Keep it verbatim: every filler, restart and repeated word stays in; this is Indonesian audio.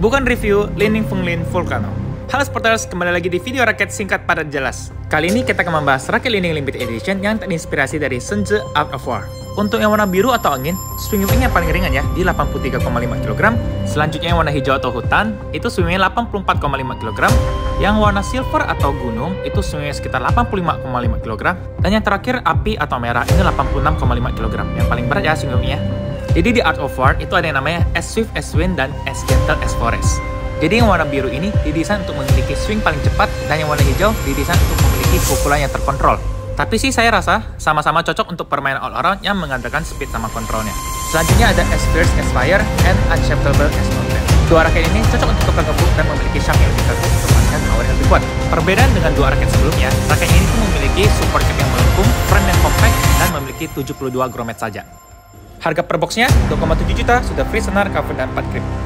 bukan review Li-Ning Feng Ling Volcano. Hal Sports, kembali lagi di video raket singkat padat jelas. Kali ini kita akan membahas raket Lining Limbit Edition yang terinspirasi dari Senje Out of War. Untuk yang warna biru atau angin, swing wing-nya paling ringan ya, di delapan puluh tiga koma lima kilogram. Selanjutnya yang warna hijau atau hutan, itu swing wing-nya delapan puluh empat koma lima kilogram. Yang warna silver atau gunung, itu swing wing-nya sekitar delapan puluh lima koma lima kilogram. Dan yang terakhir, api atau merah, ini delapan puluh enam koma lima kilogram. Yang paling berat ya swing wing-nya. Jadi di Art of War, itu ada yang namanya as swift as wind dan as gentle as forest. Jadi yang warna biru ini didesain untuk memiliki swing paling cepat, dan yang warna hijau didesain untuk memiliki pukulan yang terkontrol. Tapi sih saya rasa sama-sama cocok untuk permainan all around yang mengandalkan speed sama kontrolnya. Selanjutnya ada as fierce as fire and unshakable as mountain. Dua raket ini cocok untuk kebuk dan memiliki shaft yang lebih kebuk untuk memainkan power yang lebih kuat. Perbedaan dengan dua raket sebelumnya, raket ini tuh memiliki support cap yang melengkung, frame yang compact, dan memiliki tujuh puluh dua grommets saja. Harga per boxnya dua koma tujuh juta, sudah free senar, cover dan empat grip.